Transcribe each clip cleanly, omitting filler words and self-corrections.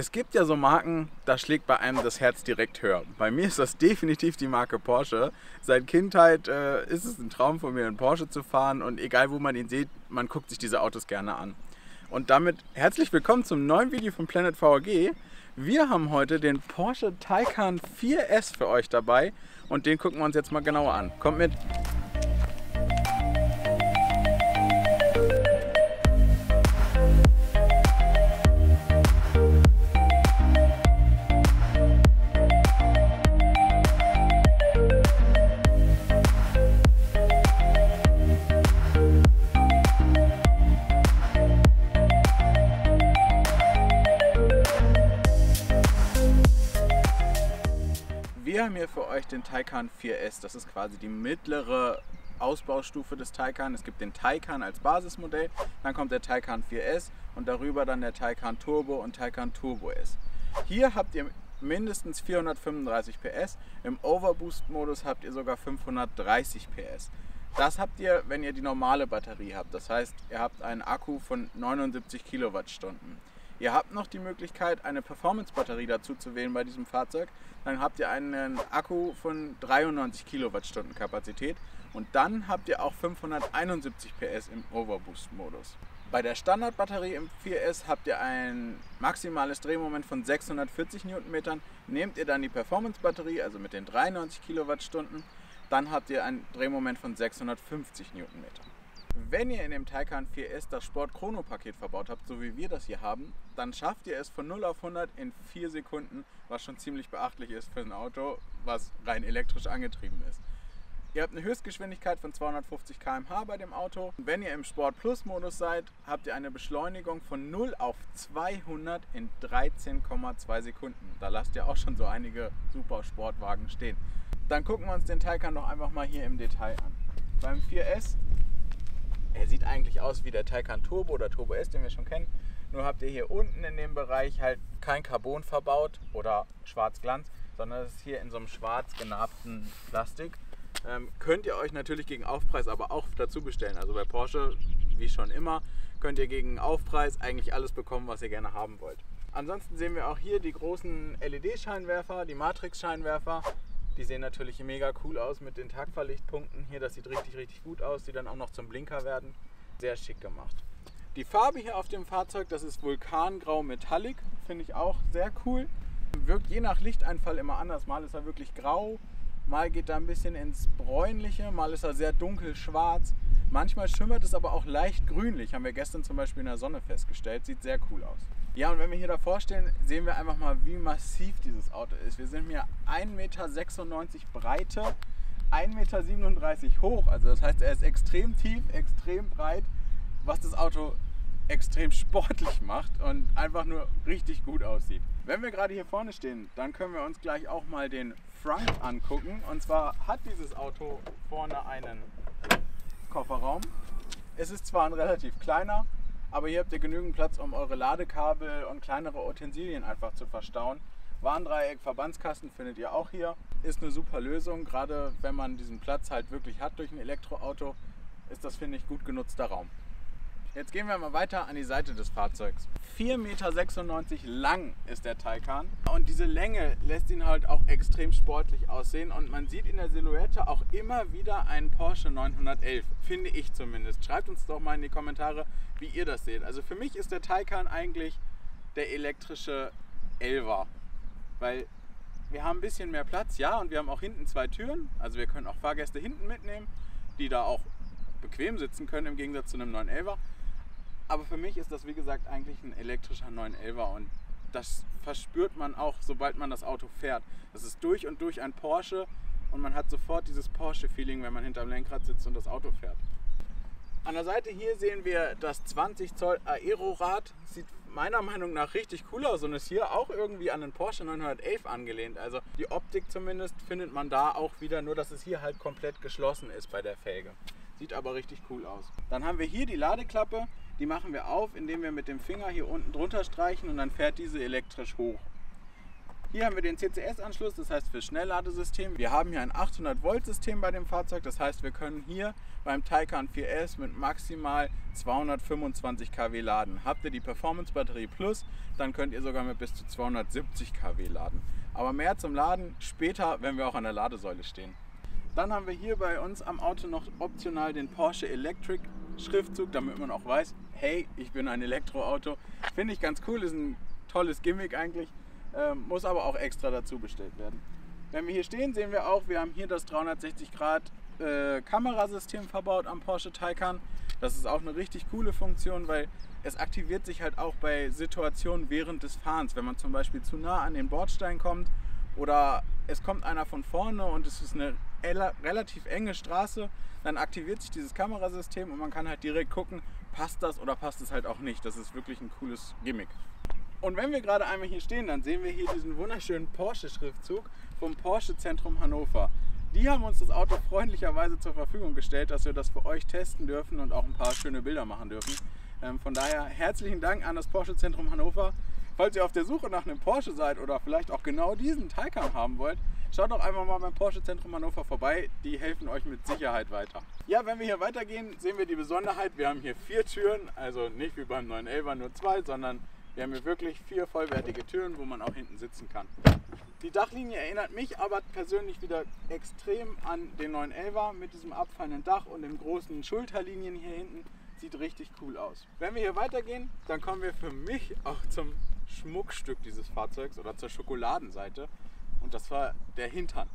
Es gibt ja so Marken, da schlägt bei einem das Herz direkt höher. Bei mir ist das definitiv die Marke Porsche. Seit Kindheit ist es ein Traum von mir, einen Porsche zu fahren, und egal wo man ihn sieht, man guckt sich diese Autos gerne an. Und damit herzlich willkommen zum neuen Video von Planet VAG. Wir haben heute den Porsche Taycan 4S für euch dabei und den gucken wir uns jetzt mal genauer an. Kommt mit! Wir haben hier für euch den Taycan 4S, das ist quasi die mittlere Ausbaustufe des Taycan. Es gibt den Taycan als Basismodell, dann kommt der Taycan 4S und darüber dann der Taycan Turbo und Taycan Turbo S. Hier habt ihr mindestens 435 PS, im Overboost-Modus habt ihr sogar 530 PS. Das habt ihr, wenn ihr die normale Batterie habt, das heißt, ihr habt einen Akku von 79 Kilowattstunden. Ihr habt noch die Möglichkeit, eine Performance-Batterie dazu zu wählen bei diesem Fahrzeug. Dann habt ihr einen Akku von 93 Kilowattstunden Kapazität und dann habt ihr auch 571 PS im Overboost-Modus. Bei der Standardbatterie im 4S habt ihr ein maximales Drehmoment von 640 Newtonmetern. Nehmt ihr dann die Performance-Batterie, also mit den 93 Kilowattstunden, dann habt ihr ein Drehmoment von 650 Newtonmetern. Wenn ihr in dem Taycan 4S das Sport-Chrono-Paket verbaut habt, so wie wir das hier haben, dann schafft ihr es von 0 auf 100 in 4 Sekunden, was schon ziemlich beachtlich ist für ein Auto, was rein elektrisch angetrieben ist. Ihr habt eine Höchstgeschwindigkeit von 250 km/h bei dem Auto. Wenn ihr im Sport-Plus-Modus seid, habt ihr eine Beschleunigung von 0 auf 200 in 13,2 Sekunden. Da lasst ihr auch schon so einige super Sportwagen stehen. Dann gucken wir uns den Taycan doch einfach mal hier im Detail an. Beim 4S er sieht eigentlich aus wie der Taycan Turbo oder Turbo S, den wir schon kennen. Nur habt ihr hier unten in dem Bereich halt kein Carbon verbaut oder Schwarzglanz, sondern es ist hier in so einem schwarz genarbten Plastik. Könnt ihr euch natürlich gegen Aufpreis aber auch dazu bestellen. Also bei Porsche, wie schon immer, könnt ihr gegen Aufpreis eigentlich alles bekommen, was ihr gerne haben wollt. Ansonsten sehen wir auch hier die großen LED-Scheinwerfer, die Matrix-Scheinwerfer. Die sehen natürlich mega cool aus mit den Tagfahrlichtpunkten hier, das sieht richtig, richtig gut aus, die dann auch noch zum Blinker werden. Sehr schick gemacht. Die Farbe hier auf dem Fahrzeug, das ist Vulkangrau Metallic, finde ich auch sehr cool. Wirkt je nach Lichteinfall immer anders, mal ist er wirklich grau, mal geht er ein bisschen ins Bräunliche, mal ist er sehr dunkel schwarz. Manchmal schimmert es aber auch leicht grünlich, haben wir gestern zum Beispiel in der Sonne festgestellt, sieht sehr cool aus. Ja, und wenn wir hier davor stehen, sehen wir einfach mal, wie massiv dieses Auto ist. Wir sind hier 1,96 Meter Breite, 1,37 Meter hoch. Also das heißt, er ist extrem tief, extrem breit, was das Auto extrem sportlich macht und einfach nur richtig gut aussieht. Wenn wir gerade hier vorne stehen, dann können wir uns gleich auch mal den Front angucken. Und zwar hat dieses Auto vorne einen Kofferraum. Es ist zwar ein relativ kleiner, aber hier habt ihr genügend Platz, um eure Ladekabel und kleinere Utensilien einfach zu verstauen. Warndreieck, Verbandskasten findet ihr auch hier. Ist eine super Lösung, gerade wenn man diesen Platz halt wirklich hat durch ein Elektroauto, ist das, finde ich, gut genutzter Raum. Jetzt gehen wir mal weiter an die Seite des Fahrzeugs. 4,96 Meter lang ist der Taycan und diese Länge lässt ihn halt auch extrem sportlich aussehen und man sieht in der Silhouette auch immer wieder einen Porsche 911, finde ich zumindest. Schreibt uns doch mal in die Kommentare, wie ihr das seht. Also für mich ist der Taycan eigentlich der elektrische 11er, weil wir haben ein bisschen mehr Platz, ja, und wir haben auch hinten zwei Türen, also wir können auch Fahrgäste hinten mitnehmen, die da auch bequem sitzen können im Gegensatz zu einem 911er. Aber für mich ist das, wie gesagt, eigentlich ein elektrischer 911er und das verspürt man auch, sobald man das Auto fährt. Das ist durch und durch ein Porsche und man hat sofort dieses Porsche-Feeling, wenn man hinterm Lenkrad sitzt und das Auto fährt. An der Seite hier sehen wir das 20 Zoll Aerorad. Sieht meiner Meinung nach richtig cool aus und ist hier auch irgendwie an den Porsche 911 angelehnt. Also die Optik zumindest findet man da auch wieder, nur dass es hier halt komplett geschlossen ist bei der Felge. Sieht aber richtig cool aus. Dann haben wir hier die Ladeklappe. Die machen wir auf, indem wir mit dem Finger hier unten drunter streichen und dann fährt diese elektrisch hoch. Hier haben wir den CCS-Anschluss, das heißt für Schnellladesystem. Wir haben hier ein 800-Volt-System bei dem Fahrzeug, das heißt, wir können hier beim Taycan 4S mit maximal 225 kW laden. Habt ihr die Performance-Batterie Plus, dann könnt ihr sogar mit bis zu 270 kW laden. Aber mehr zum Laden später, wenn wir auch an der Ladesäule stehen. Dann haben wir hier bei uns am Auto noch optional den Porsche Electric Schriftzug, damit man auch weiß, hey, ich bin ein Elektroauto. Finde ich ganz cool, ist ein tolles Gimmick eigentlich. Muss aber auch extra dazu bestellt werden. Wenn wir hier stehen, sehen wir auch, wir haben hier das 360-Grad-Kamerasystem verbaut am Porsche Taycan. Das ist auch eine richtig coole Funktion, weil es aktiviert sich halt auch bei Situationen während des Fahrens. Wenn man zum Beispiel zu nah an den Bordstein kommt oder es kommt einer von vorne und es ist eine relativ enge Straße, dann aktiviert sich dieses Kamerasystem und man kann halt direkt gucken, passt das oder passt es halt auch nicht. Das ist wirklich ein cooles Gimmick. Und wenn wir gerade einmal hier stehen, dann sehen wir hier diesen wunderschönen Porsche-Schriftzug vom Porsche-Zentrum Hannover. Die haben uns das Auto freundlicherweise zur Verfügung gestellt, dass wir das für euch testen dürfen und auch ein paar schöne Bilder machen dürfen. Von daher herzlichen Dank an das Porsche-Zentrum Hannover. Falls ihr auf der Suche nach einem Porsche seid oder vielleicht auch genau diesen Taycan haben wollt, schaut doch einfach mal beim Porsche-Zentrum Hannover vorbei. Die helfen euch mit Sicherheit weiter. Ja, wenn wir hier weitergehen, sehen wir die Besonderheit. Wir haben hier 4 Türen, also nicht wie beim 911er nur 2, sondern wir haben hier wirklich 4 vollwertige Türen, wo man auch hinten sitzen kann. Die Dachlinie erinnert mich aber persönlich wieder extrem an den 911er mit diesem abfallenden Dach und den großen Schulterlinien hier hinten. Sieht richtig cool aus. Wenn wir hier weitergehen, dann kommen wir für mich auch zum Schmuckstück dieses Fahrzeugs oder zur Schokoladenseite. Und das war der Hintern.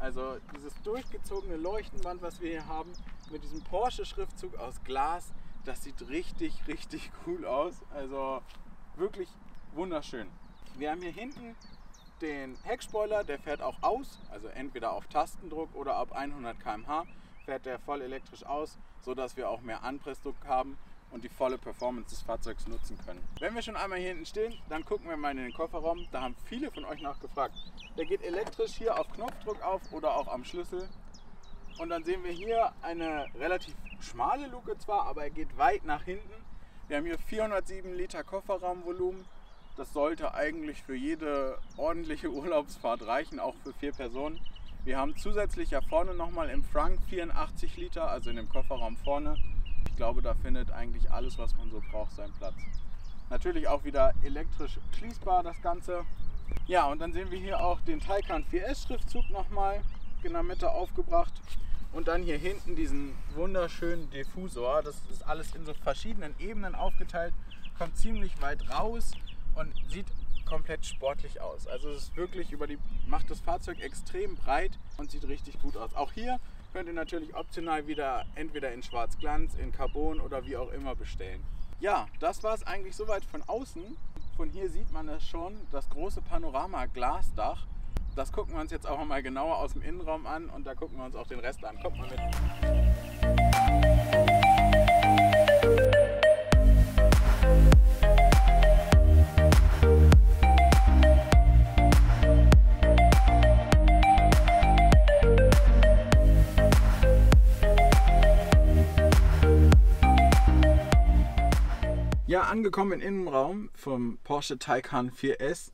Also dieses durchgezogene Leuchtenband, was wir hier haben, mit diesem Porsche-Schriftzug aus Glas, das sieht richtig, richtig cool aus. Also wirklich wunderschön. Wir haben hier hinten den Heckspoiler, der fährt auch aus, also entweder auf Tastendruck oder ab 100 km/h fährt der voll elektrisch aus, sodass wir auch mehr Anpressdruck haben und die volle Performance des Fahrzeugs nutzen können. Wenn wir schon einmal hier hinten stehen, dann gucken wir mal in den Kofferraum, da haben viele von euch nachgefragt. Der geht elektrisch hier auf Knopfdruck auf oder auch am Schlüssel. Und dann sehen wir hier eine relativ schmale Luke zwar, aber er geht weit nach hinten. Wir haben hier 407 Liter Kofferraumvolumen. Das sollte eigentlich für jede ordentliche Urlaubsfahrt reichen, auch für 4 Personen. Wir haben zusätzlich ja vorne nochmal im Frunk 84 Liter, also in dem Kofferraum vorne. Ich glaube, da findet eigentlich alles, was man so braucht, seinen Platz. Natürlich auch wieder elektrisch schließbar das Ganze. Ja, und dann sehen wir hier auch den Taycan 4S Schriftzug nochmal in der Mitte aufgebracht. Und dann hier hinten diesen wunderschönen Diffusor. Das ist alles in so verschiedenen Ebenen aufgeteilt, kommt ziemlich weit raus und sieht komplett sportlich aus. Also es ist wirklich macht das Fahrzeug extrem breit und sieht richtig gut aus. Auch hier könnt ihr natürlich optional wieder entweder in Schwarzglanz, in Carbon oder wie auch immer bestellen. Ja, das war es eigentlich soweit von außen. Von hier sieht man das schon, das große Panorama-Glasdach. Das gucken wir uns jetzt auch mal genauer aus dem Innenraum an und da gucken wir uns auch den Rest an. Kommt mal mit. Ja, angekommen im Innenraum vom Porsche Taycan 4S.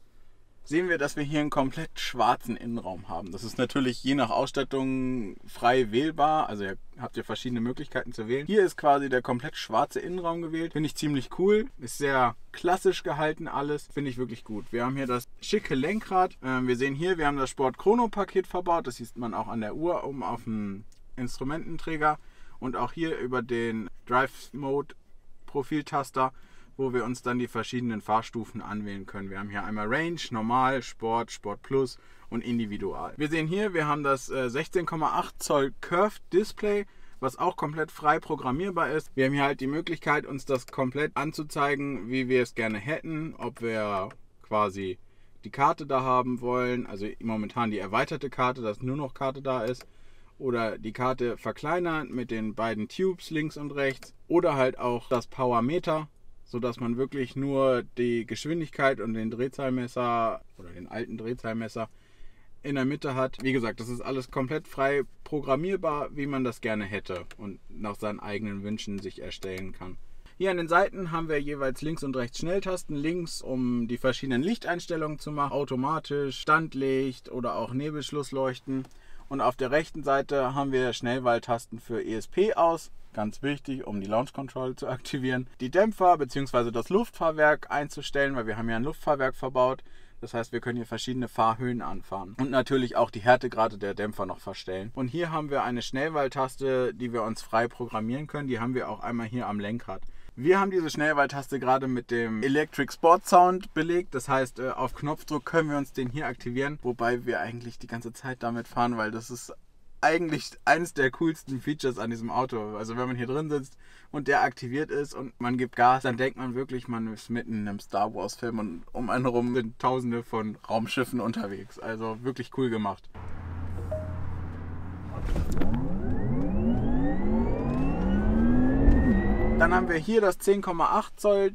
Sehen wir, dass wir hier einen komplett schwarzen Innenraum haben. Das ist natürlich je nach Ausstattung frei wählbar, also habt ihr verschiedene Möglichkeiten zu wählen. Hier ist quasi der komplett schwarze Innenraum gewählt, finde ich ziemlich cool, ist sehr klassisch gehalten alles, finde ich wirklich gut. Wir haben hier das schicke Lenkrad, wir sehen hier, wir haben das Sport-Chrono-Paket verbaut, das sieht man auch an der Uhr oben auf dem Instrumententräger und auch hier über den Drive-Mode-Profiltaster, wo wir uns dann die verschiedenen Fahrstufen anwählen können. Wir haben hier einmal Range, Normal, Sport, Sport Plus und Individual. Wir sehen hier, wir haben das 16,8 Zoll Curved Display, was auch komplett frei programmierbar ist. Wir haben hier halt die Möglichkeit, uns das komplett anzuzeigen, wie wir es gerne hätten, ob wir quasi die Karte da haben wollen, also momentan die erweiterte Karte, dass nur noch Karte da ist, oder die Karte verkleinern mit den beiden Tubes links und rechts oder halt auch das Powermeter, sodass man wirklich nur die Geschwindigkeit und den Drehzahlmesser oder den alten Drehzahlmesser in der Mitte hat. Wie gesagt, das ist alles komplett frei programmierbar, wie man das gerne hätte und nach seinen eigenen Wünschen sich erstellen kann. Hier an den Seiten haben wir jeweils links und rechts Schnelltasten. Links, um die verschiedenen Lichteinstellungen zu machen, automatisch, Standlicht oder auch Nebelschlussleuchten. Und auf der rechten Seite haben wir Schnellwahltasten für ESP aus. Ganz wichtig, um die Launch Control zu aktivieren. Die Dämpfer bzw. das Luftfahrwerk einzustellen, weil wir haben ja ein Luftfahrwerk verbaut. Das heißt, wir können hier verschiedene Fahrhöhen anfahren und natürlich auch die Härtegrade der Dämpfer noch verstellen. Und hier haben wir eine Schnellwahltaste, die wir uns frei programmieren können. Die haben wir auch einmal hier am Lenkrad. Wir haben diese Schnellwahltaste gerade mit dem Electric Sport Sound belegt. Das heißt, auf Knopfdruck können wir uns den hier aktivieren, wobei wir eigentlich die ganze Zeit damit fahren, weil das ist eigentlich eines der coolsten Features an diesem Auto. Also wenn man hier drin sitzt und der aktiviert ist und man gibt Gas, dann denkt man wirklich, man ist mitten in einem Star Wars Film und um einen herum sind tausende von Raumschiffen unterwegs. Also wirklich cool gemacht. Dann haben wir hier das 10,8 Zoll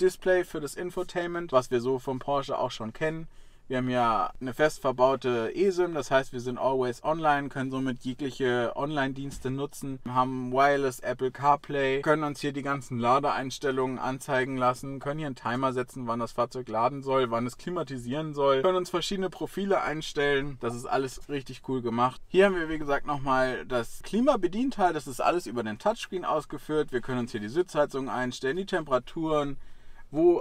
Display für das Infotainment, was wir so vom Porsche auch schon kennen. Wir haben ja eine fest verbaute eSIM, das heißt, wir sind always online, können somit jegliche Online-Dienste nutzen, wir haben Wireless Apple CarPlay, können uns hier die ganzen Ladeeinstellungen anzeigen lassen, können hier einen Timer setzen, wann das Fahrzeug laden soll, wann es klimatisieren soll, können uns verschiedene Profile einstellen. Das ist alles richtig cool gemacht. Hier haben wir, wie gesagt, nochmal das Klimabedienteil, das ist alles über den Touchscreen ausgeführt. Wir können uns hier die Sitzheizung einstellen, die Temperaturen, wo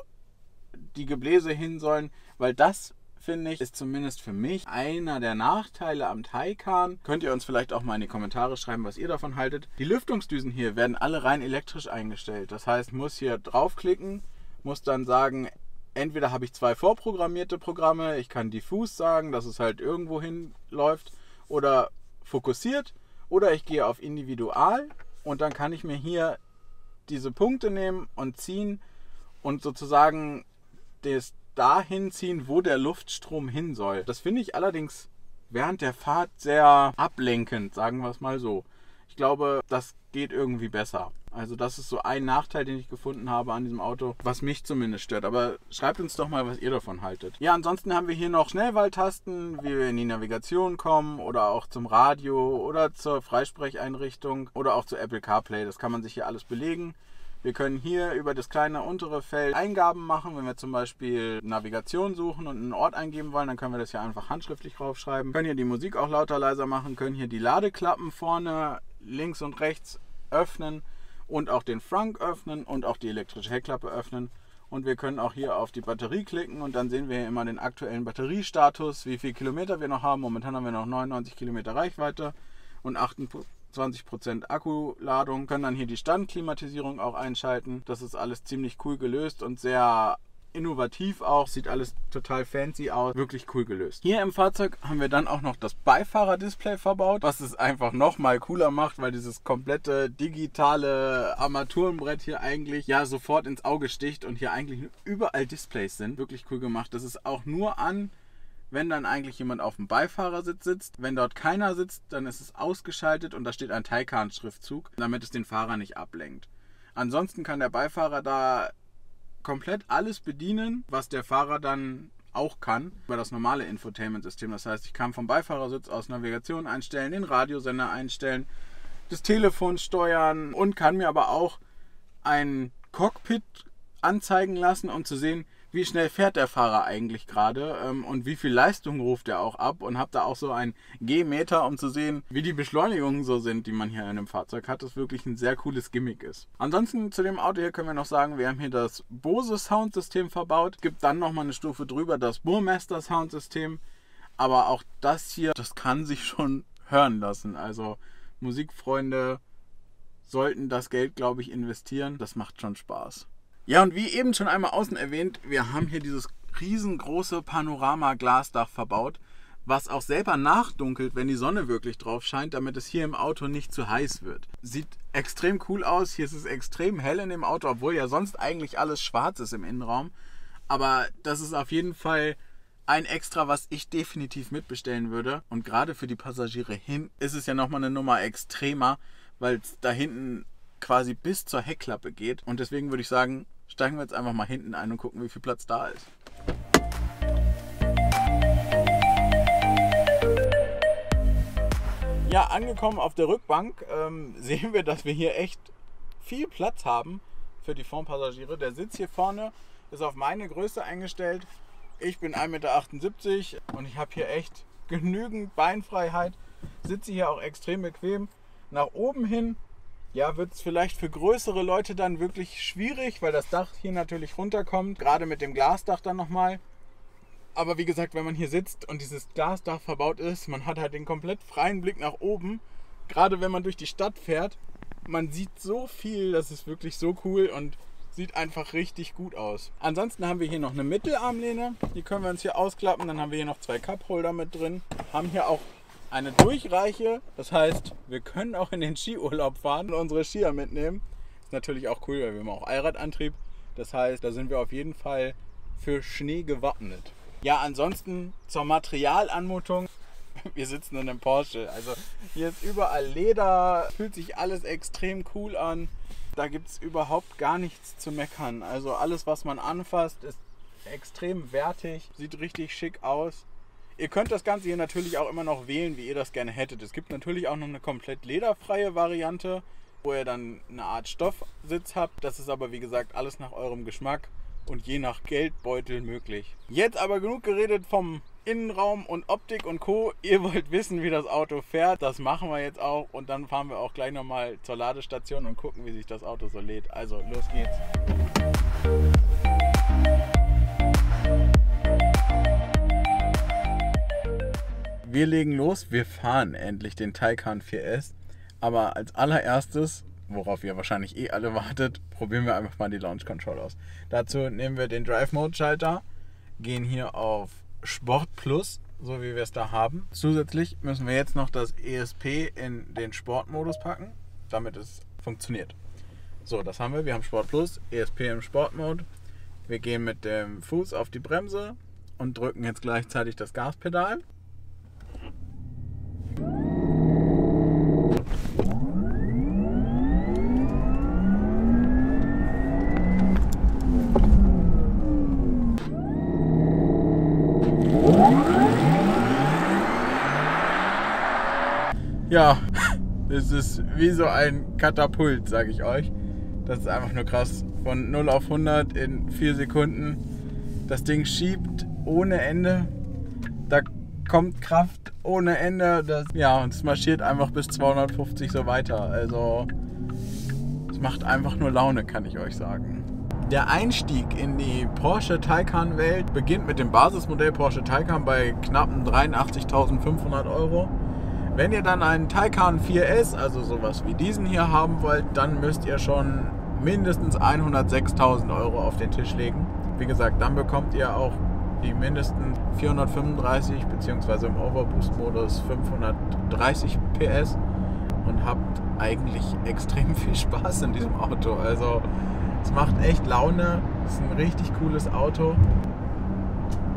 die Gebläse hin sollen, weil das, finde ich, ist zumindest für mich einer der Nachteile am Taycan. Könnt ihr uns vielleicht auch mal in die Kommentare schreiben, was ihr davon haltet. Die Lüftungsdüsen hier werden alle rein elektrisch eingestellt. Das heißt, muss hier draufklicken, muss dann sagen, entweder habe ich zwei vorprogrammierte Programme, ich kann diffus sagen, dass es halt irgendwo hinläuft oder fokussiert, oder ich gehe auf individual und dann kann ich mir hier diese Punkte nehmen und ziehen und sozusagen das dahin ziehen, wo der Luftstrom hin soll. Das finde ich allerdings während der Fahrt sehr ablenkend, sagen wir es mal so. Ich glaube, das geht irgendwie besser. Also das ist so ein Nachteil, den ich gefunden habe an diesem Auto, was mich zumindest stört. Aber schreibt uns doch mal, was ihr davon haltet. Ja, ansonsten haben wir hier noch Schnellwahltasten, wie wir in die Navigation kommen oder auch zum Radio oder zur Freisprecheinrichtung oder auch zu Apple CarPlay. Das kann man sich hier alles belegen. Wir können hier über das kleine untere Feld Eingaben machen. Wenn wir zum Beispiel Navigation suchen und einen Ort eingeben wollen, dann können wir das hier einfach handschriftlich draufschreiben. Wir können hier die Musik auch lauter, leiser machen, können hier die Ladeklappen vorne links und rechts öffnen und auch den Frunk öffnen und auch die elektrische Heckklappe öffnen. Und wir können auch hier auf die Batterie klicken und dann sehen wir hier immer den aktuellen Batteriestatus, wie viel Kilometer wir noch haben. Momentan haben wir noch 99 Kilometer Reichweite und 28 20% Akkuladung, können dann hier die Standklimatisierung auch einschalten. Das ist alles ziemlich cool gelöst und sehr innovativ auch. Sieht alles total fancy aus. Wirklich cool gelöst. Hier im Fahrzeug haben wir dann auch noch das Beifahrerdisplay verbaut, was es einfach nochmal cooler macht, weil dieses komplette digitale Armaturenbrett hier eigentlich ja sofort ins Auge sticht und hier eigentlich überall Displays sind. Wirklich cool gemacht. Das ist auch nur an, wenn dann eigentlich jemand auf dem Beifahrersitz sitzt. Wenn dort keiner sitzt, dann ist es ausgeschaltet und da steht ein Taycan-Schriftzug, damit es den Fahrer nicht ablenkt. Ansonsten kann der Beifahrer da komplett alles bedienen, was der Fahrer dann auch kann, über das normale Infotainment-System. Das heißt, ich kann vom Beifahrersitz aus Navigation einstellen, den Radiosender einstellen, das Telefon steuern und kann mir aber auch ein Cockpit anzeigen lassen, um zu sehen, wie schnell fährt der Fahrer eigentlich gerade und wie viel Leistung ruft er auch ab, und habe da auch so einen Gehmeter, um zu sehen, wie die Beschleunigungen so sind, die man hier in einem Fahrzeug hat, das wirklich ein sehr cooles Gimmick ist. Ansonsten zu dem Auto hier können wir noch sagen, wir haben hier das Bose Soundsystem verbaut. Es gibt dann nochmal eine Stufe drüber, das Burmester Soundsystem, aber auch das hier, das kann sich schon hören lassen. Also Musikfreunde sollten das Geld, glaube ich, investieren. Das macht schon Spaß. Ja, und wie eben schon einmal außen erwähnt, wir haben hier dieses riesengroße Panorama-Glasdach verbaut, was auch selber nachdunkelt, wenn die Sonne wirklich drauf scheint, damit es hier im Auto nicht zu heiß wird. Sieht extrem cool aus, hier ist es extrem hell in dem Auto, obwohl ja sonst eigentlich alles schwarz ist im Innenraum. Aber das ist auf jeden Fall ein Extra, was ich definitiv mitbestellen würde. Und gerade für die Passagiere hin ist es ja nochmal eine Nummer extremer, weil es da hinten quasi bis zur Heckklappe geht. Und deswegen würde ich sagen, steigen wir jetzt einfach mal hinten ein und gucken, wie viel Platz da ist. Ja, angekommen auf der Rückbank sehen wir, dass wir hier echt viel Platz haben für die Fondpassagiere. Der Sitz hier vorne ist auf meine Größe eingestellt. Ich bin 1,78 Meter und ich habe hier echt genügend Beinfreiheit. Sitze hier auch extrem bequem. Nach oben hin, ja, wird es vielleicht für größere Leute dann wirklich schwierig, weil das Dach hier natürlich runterkommt, gerade mit dem Glasdach dann nochmal. Aber wie gesagt, wenn man hier sitzt und dieses Glasdach verbaut ist, man hat halt den komplett freien Blick nach oben. Gerade wenn man durch die Stadt fährt, man sieht so viel, das ist wirklich so cool und sieht einfach richtig gut aus. Ansonsten haben wir hier noch eine Mittelarmlehne, die können wir uns hier ausklappen. Dann haben wir hier noch zwei Cupholder mit drin, haben hier auch eine Durchreiche, das heißt, wir können auch in den Skiurlaub fahren und unsere Skier mitnehmen. Ist natürlich auch cool, weil wir haben auch Allradantrieb, das heißt, da sind wir auf jeden Fall für Schnee gewappnet. Ja, ansonsten zur Materialanmutung, wir sitzen in einem Porsche, also hier ist überall Leder, fühlt sich alles extrem cool an, da gibt es überhaupt gar nichts zu meckern. Also alles, was man anfasst, ist extrem wertig, sieht richtig schick aus. Ihr könnt das Ganze hier natürlich auch immer noch wählen, wie ihr das gerne hättet. Es gibt natürlich auch noch eine komplett lederfreie Variante, wo ihr dann eine Art Stoffsitz habt. Das ist aber, wie gesagt, alles nach eurem Geschmack und je nach Geldbeutel möglich. Jetzt aber genug geredet vom Innenraum und Optik und Co. Ihr wollt wissen, wie das Auto fährt. Das machen wir jetzt auch und dann fahren wir auch gleich nochmal zur Ladestation und gucken, wie sich das Auto so lädt. Also, los geht's. Wir legen los, wir fahren endlich den Taycan 4S, aber als allererstes, worauf ihr wahrscheinlich eh alle wartet, probieren wir einfach mal die Launch Control aus. Dazu nehmen wir den Drive Mode Schalter, gehen hier auf Sport Plus, so wie wir es da haben. Zusätzlich müssen wir jetzt noch das ESP in den Sportmodus packen, damit es funktioniert. So, das haben wir. Wir haben Sport Plus, ESP im Sportmode. Wir gehen mit dem Fuß auf die Bremse und drücken jetzt gleichzeitig das Gaspedal. Ja, es ist wie so ein Katapult, sage ich euch. Das ist einfach nur krass. Von 0 auf 100 in 4 Sekunden. Das Ding schiebt ohne Ende. Da kommt Kraft ohne Ende. Das, ja, und es marschiert einfach bis 250 so weiter. Also, es macht einfach nur Laune, kann ich euch sagen. Der Einstieg in die Porsche Taycan Welt beginnt mit dem Basismodell Porsche Taycan bei knappen 83.500 Euro. Wenn ihr dann einen Taycan 4S, also sowas wie diesen hier haben wollt, dann müsst ihr schon mindestens 106.000 Euro auf den Tisch legen. Wie gesagt, dann bekommt ihr auch die mindestens 435 bzw. im Overboost-Modus 530 PS und habt eigentlich extrem viel Spaß in diesem Auto. Also es macht echt Laune, es ist ein richtig cooles Auto.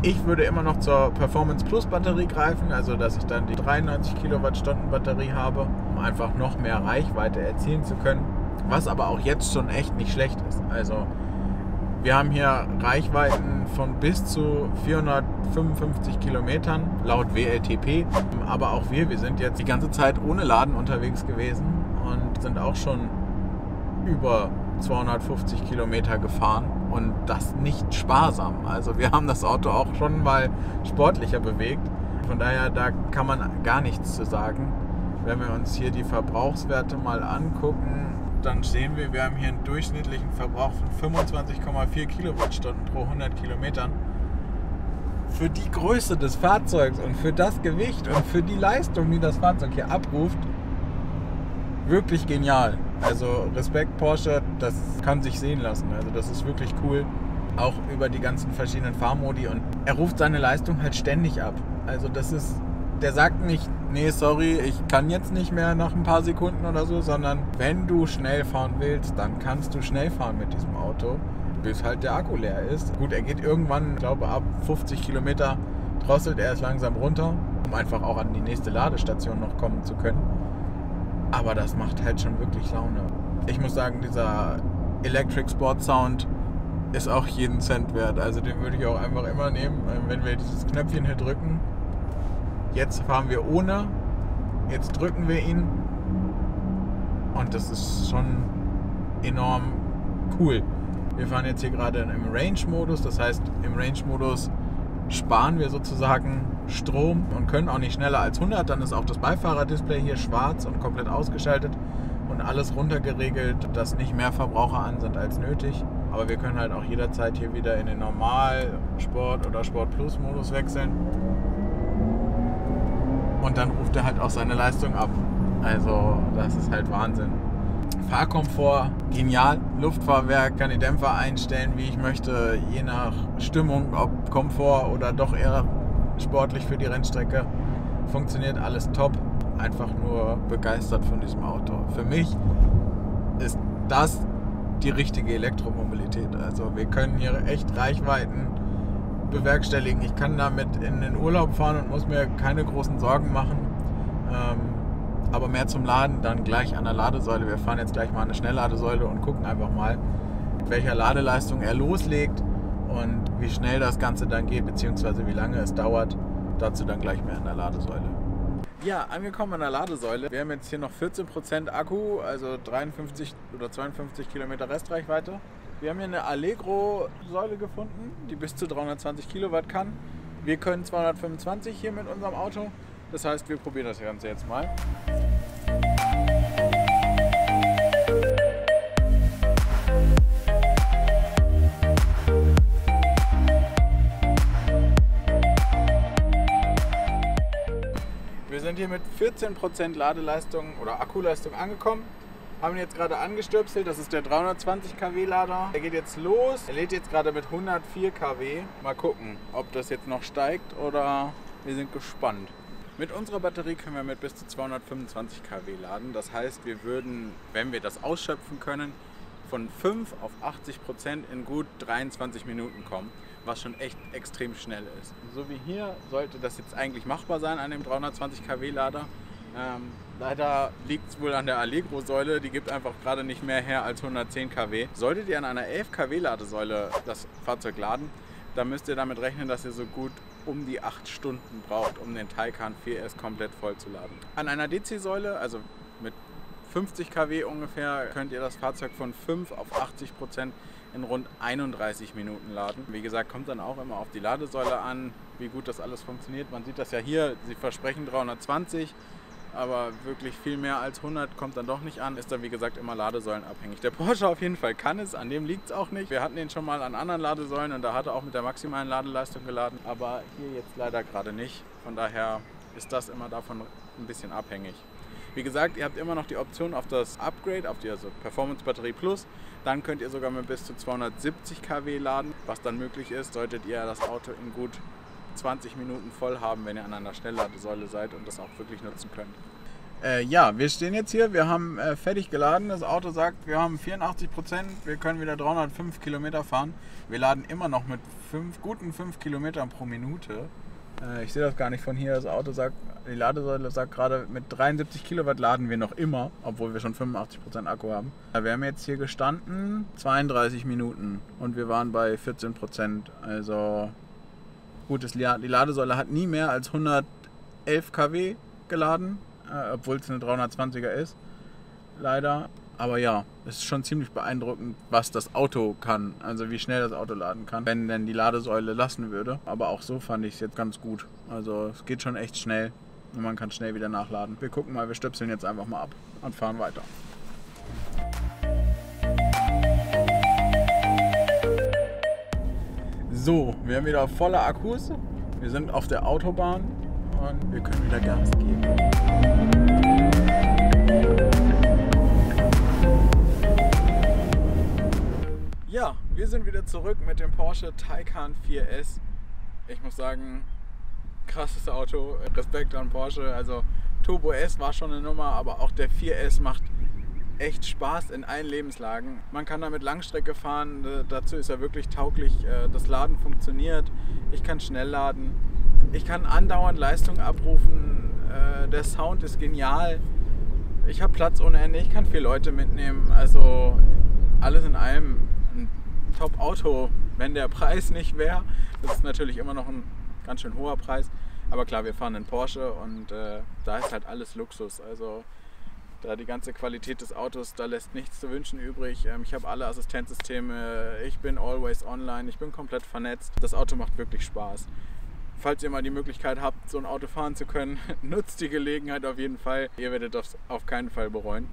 Ich würde immer noch zur Performance Plus Batterie greifen, also dass ich dann die 93 Kilowattstunden Batterie habe, um einfach noch mehr Reichweite erzielen zu können, was aber auch jetzt schon echt nicht schlecht ist. Also wir haben hier Reichweiten von bis zu 455 Kilometern laut WLTP, aber auch wir sind jetzt die ganze Zeit ohne Laden unterwegs gewesen und sind auch schon über 250 Kilometer gefahren und das nicht sparsam. Also wir haben das Auto auch schon mal sportlicher bewegt. Von daher, da kann man gar nichts zu sagen. Wenn wir uns hier die Verbrauchswerte mal angucken, dann sehen wir, wir haben hier einen durchschnittlichen Verbrauch von 25,4 Kilowattstunden pro 100 Kilometern. Für die Größe des Fahrzeugs und für das Gewicht und für die Leistung, die das Fahrzeug hier abruft, wirklich genial. Also Respekt Porsche, das kann sich sehen lassen. Also das ist wirklich cool, auch über die ganzen verschiedenen Fahrmodi. Und er ruft seine Leistung halt ständig ab. Also das ist, der sagt nicht, nee, sorry, ich kann jetzt nicht mehr nach ein paar Sekunden oder so, sondern wenn du schnell fahren willst, dann kannst du schnell fahren mit diesem Auto, bis halt der Akku leer ist. Gut, er geht irgendwann, ich glaube ab 50 Kilometer drosselt er es langsam runter, um einfach auch an die nächste Ladestation noch kommen zu können. Aber das macht halt schon wirklich Laune. Ich muss sagen, dieser Electric Sport Sound ist auch jeden Cent wert. Also den würde ich auch einfach immer nehmen, wenn wir dieses Knöpfchen hier drücken. Jetzt fahren wir ohne, jetzt drücken wir ihn. Und das ist schon enorm cool. Wir fahren jetzt hier gerade im Range-Modus, das heißt, im Range-Modus sparen wir sozusagen Strom und können auch nicht schneller als 100. Dann ist auch das Beifahrerdisplay hier schwarz und komplett ausgeschaltet und alles runtergeregelt, dass nicht mehr Verbraucher an sind als nötig. Aber wir können halt auch jederzeit hier wieder in den Normal-, Sport- oder Sport-Plus-Modus wechseln. Und dann ruft er halt auch seine Leistung ab. Also das ist halt Wahnsinn. Fahrkomfort, genial. Luftfahrwerk, kann die Dämpfer einstellen, wie ich möchte, je nach Stimmung, ob Komfort oder doch eher sportlich für die Rennstrecke. Funktioniert alles top. Einfach nur begeistert von diesem Auto. Für mich ist das die richtige Elektromobilität. Also wir können hier echt Reichweiten bewerkstelligen. Ich kann damit in den Urlaub fahren und muss mir keine großen Sorgen machen. Aber mehr zum Laden dann gleich an der Ladesäule. Wir fahren jetzt gleich mal eine Schnellladesäule und gucken einfach mal, mit welcher Ladeleistung er loslegt und wie schnell das Ganze dann geht, beziehungsweise wie lange es dauert. Dazu dann gleich mehr an der Ladesäule. Ja, angekommen an der Ladesäule. Wir haben jetzt hier noch 14% Akku, also 53 oder 52 Kilometer Restreichweite. Wir haben hier eine Allegro-Säule gefunden, die bis zu 320 Kilowatt kann. Wir können 225 hier mit unserem Auto. Das heißt, wir probieren das Ganze jetzt mal. Wir sind hier mit 14% Ladeleistung oder Akkuleistung angekommen. Haben ihn jetzt gerade angestöpselt, das ist der 320 kW Lader. Der geht jetzt los, er lädt jetzt gerade mit 104 kW. Mal gucken, ob das jetzt noch steigt oder wir sind gespannt. Mit unserer Batterie können wir mit bis zu 225 kW laden. Das heißt, wir würden, wenn wir das ausschöpfen können, von 5 auf 80% in gut 23 Minuten kommen, was schon echt extrem schnell ist. So wie hier sollte das jetzt eigentlich machbar sein an dem 320 kW Lader. Leider liegt es wohl an der Allegro-Säule, die gibt einfach gerade nicht mehr her als 110 kW. Solltet ihr an einer 11 kW Ladesäule das Fahrzeug laden, dann müsst ihr damit rechnen, dass ihr so gut um die 8 Stunden braucht, um den Taycan 4S komplett voll zu laden. An einer DC-Säule, also mit 50 kW ungefähr, könnt ihr das Fahrzeug von 5 auf 80% in rund 31 Minuten laden. Wie gesagt, kommt dann auch immer auf die Ladesäule an, wie gut das alles funktioniert. Man sieht das ja hier, sie versprechen 320 kW. Aber wirklich viel mehr als 100 kommt dann doch nicht an. Ist dann wie gesagt immer ladesäulenabhängig. Der Porsche auf jeden Fall kann es, an dem liegt es auch nicht. Wir hatten ihn schon mal an anderen Ladesäulen und da hat er auch mit der maximalen Ladeleistung geladen. Aber hier jetzt leider gerade nicht. Von daher ist das immer davon ein bisschen abhängig. Wie gesagt, ihr habt immer noch die Option auf das Upgrade, auf die also Performance Batterie Plus. Dann könnt ihr sogar mit bis zu 270 kW laden. Was dann möglich ist, solltet ihr das Auto in gut 20 Minuten voll haben, wenn ihr an einer Schnellladesäule seid und das auch wirklich nutzen könnt. Ja, wir stehen jetzt hier, wir haben fertig geladen, das Auto sagt, wir haben 84%, wir können wieder 305 Kilometer fahren. Wir laden immer noch mit guten 5 Kilometern pro Minute. Ich sehe das gar nicht von hier, das Auto sagt, die Ladesäule sagt gerade, mit 73 Kilowatt laden wir noch immer, obwohl wir schon 85% Akku haben. Wir haben jetzt hier gestanden 32 Minuten und wir waren bei 14%, also... Gut, die Ladesäule hat nie mehr als 111 kW geladen, obwohl es eine 320er ist, leider. Aber ja, es ist schon ziemlich beeindruckend, was das Auto kann, also wie schnell das Auto laden kann, wenn denn die Ladesäule lassen würde. Aber auch so fand ich es jetzt ganz gut. Also es geht schon echt schnell und man kann schnell wieder nachladen. Wir gucken mal, wir stöpseln jetzt einfach mal ab und fahren weiter. So, wir haben wieder volle Akkus, wir sind auf der Autobahn und wir können wieder Gas geben. Ja, wir sind wieder zurück mit dem Porsche Taycan 4S. Ich muss sagen, krasses Auto, Respekt an Porsche. Also Turbo S war schon eine Nummer, aber auch der 4S macht echt Spaß in allen Lebenslagen. Man kann damit Langstrecke fahren, dazu ist er wirklich tauglich, das Laden funktioniert, ich kann schnell laden, ich kann andauernd Leistung abrufen, der Sound ist genial, ich habe Platz ohne Ende, ich kann 4 Leute mitnehmen, also alles in allem ein Top-Auto, wenn der Preis nicht wäre. Das ist natürlich immer noch ein ganz schön hoher Preis, aber klar, wir fahren in Porsche und da ist halt alles Luxus, also da die ganze Qualität des Autos, da lässt nichts zu wünschen übrig. Ich habe alle Assistenzsysteme, ich bin always online, ich bin komplett vernetzt. Das Auto macht wirklich Spaß. Falls ihr mal die Möglichkeit habt, so ein Auto fahren zu können, nutzt die Gelegenheit auf jeden Fall. Ihr werdet das auf keinen Fall bereuen.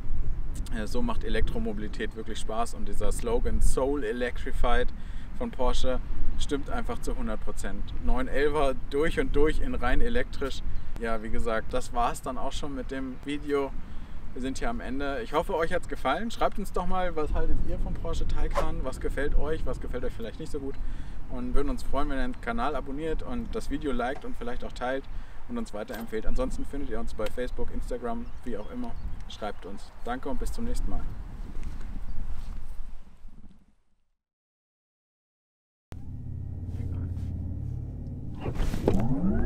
So macht Elektromobilität wirklich Spaß und dieser Slogan Soul Electrified von Porsche stimmt einfach zu 100%. 911er durch und durch in rein elektrisch. Ja, wie gesagt, das war es dann auch schon mit dem Video. Wir sind hier am Ende. Ich hoffe, euch hat es gefallen. Schreibt uns doch mal, was haltet ihr vom Porsche Taycan? Was gefällt euch vielleicht nicht so gut? Und würden uns freuen, wenn ihr den Kanal abonniert und das Video liked und vielleicht auch teilt und uns weiterempfehlt. Ansonsten findet ihr uns bei Facebook, Instagram, wie auch immer. Schreibt uns. Danke und bis zum nächsten Mal. Egal.